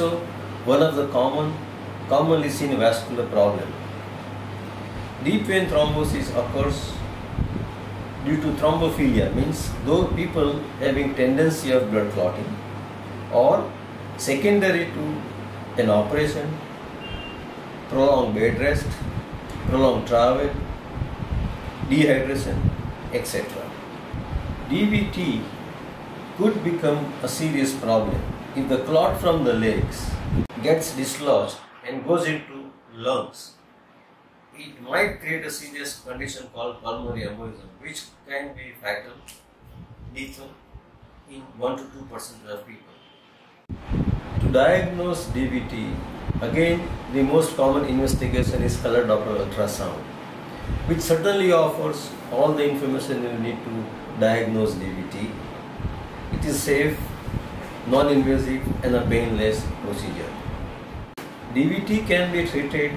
also one of the commonly seen vascular problem. Deep vein thrombosis occurs due to thrombophilia, means though people having tendency of blood clotting, or secondary to an operation, prolonged bed rest, prolonged travel, dehydration, etc. DVT could become a serious problem if the clot from the legs gets dislodged and goes into lungs. It might create a serious condition called pulmonary embolism, which can be fatal, lethal in 1 to 2% of people. To diagnose DVT, again the most common investigation is color Doppler ultrasound, which certainly offers all the information you need to diagnose DVT. It is safe, non-invasive and a painless procedure. DVT can be treated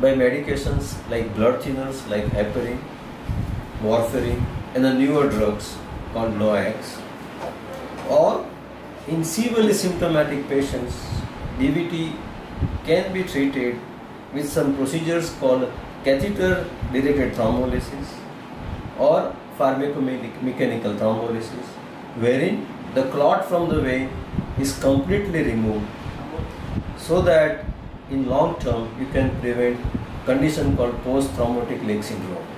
by medications like blood thinners like heparin, warfarin and the newer drugs called NOACs, or in severely symptomatic patients DVT can be treated with some procedures called catheter directed thrombolysis or pharmacomechanical thrombolysis, wherein the clot from the vein is completely removed, so that in long term you can prevent condition called post-thrombotic leg syndrome.